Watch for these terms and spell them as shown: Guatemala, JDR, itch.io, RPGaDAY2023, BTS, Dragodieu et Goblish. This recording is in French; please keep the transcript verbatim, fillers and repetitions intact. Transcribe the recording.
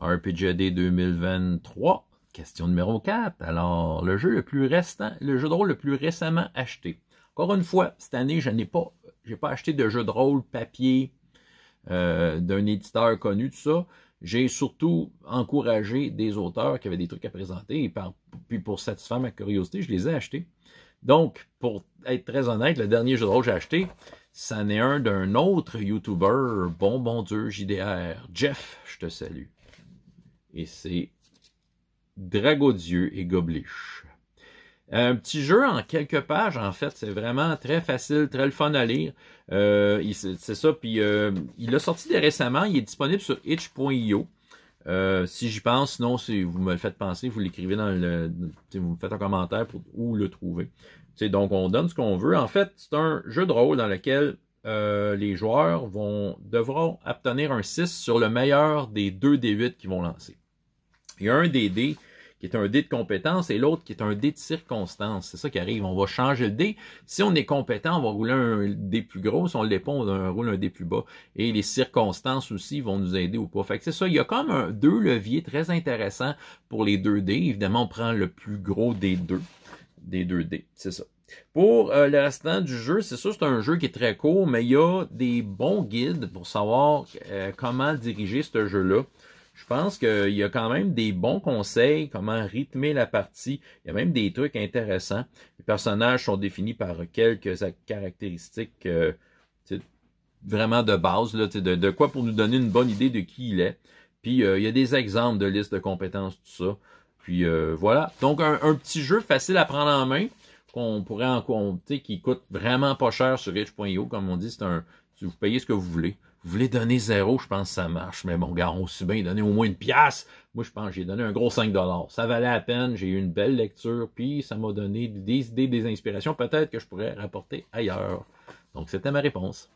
R P G A D A Y deux mille vingt-trois, question numéro quatre. Alors, le jeu le plus restant, le jeu de rôle le plus récemment acheté. Encore une fois, cette année, je n'ai pas, j'ai pas acheté de jeu de rôle papier euh, d'un éditeur connu, tout ça. J'ai surtout encouragé des auteurs qui avaient des trucs à présenter, et par, puis pour satisfaire ma curiosité, je les ai achetés. Donc, pour être très honnête, le dernier jeu de rôle que j'ai acheté, ça n'est un d'un autre YouTuber, bon bon Dieu, J D R. Jeff, je te salue. Et c'est Dragodieu et Goblish. Un petit jeu en quelques pages, en fait, c'est vraiment très facile, très le fun à lire. Euh, c'est ça, puis euh, il a sorti de récemment, il est disponible sur itch point i o. Euh, si j'y pense, sinon si vous me le faites penser, vous l'écrivez dans le, vous me faites un commentaire pour où le trouver. T'sais, donc on donne ce qu'on veut. En fait, c'est un jeu de rôle dans lequel euh, les joueurs vont devront obtenir un six sur le meilleur des deux dés huit qu'ils vont lancer. Il y a un des dés qui est un dé de compétence et l'autre qui est un dé de circonstance. C'est ça qui arrive. On va changer le dé. Si on est compétent, on va rouler un dé plus gros. Si on l'est pas, on roule un dé plus bas. Et les circonstances aussi vont nous aider ou pas. Fait que c'est ça. Il y a comme un, deux leviers très intéressants pour les deux dés. Évidemment, on prend le plus gros des deux. Des deux dés. C'est ça. Pour euh, le restant du jeu, c'est sûr, c'est un jeu qui est très court, mais il y a des bons guides pour savoir euh, comment diriger ce jeu-là. Je pense qu'il y a quand même des bons conseils, comment rythmer la partie. Il y a même des trucs intéressants. Les personnages sont définis par quelques caractéristiques euh, vraiment de base, là, de, de quoi pour nous donner une bonne idée de qui il est. Puis, euh, il y a des exemples de listes de compétences, tout ça. Puis, euh, voilà. Donc, un, un petit jeu facile à prendre en main, qu'on pourrait en compter, qui coûte vraiment pas cher sur itch point i o. Comme on dit, c'est un, vous payez ce que vous voulez. Vous voulez donner zéro, je pense que ça marche. Mais bon, gars, on s'est bien donné au moins une pièce. Moi, je pense que j'ai donné un gros cinq dollars. Ça valait la peine, j'ai eu une belle lecture, puis ça m'a donné des idées, des inspirations, peut-être que je pourrais rapporter ailleurs. Donc, c'était ma réponse.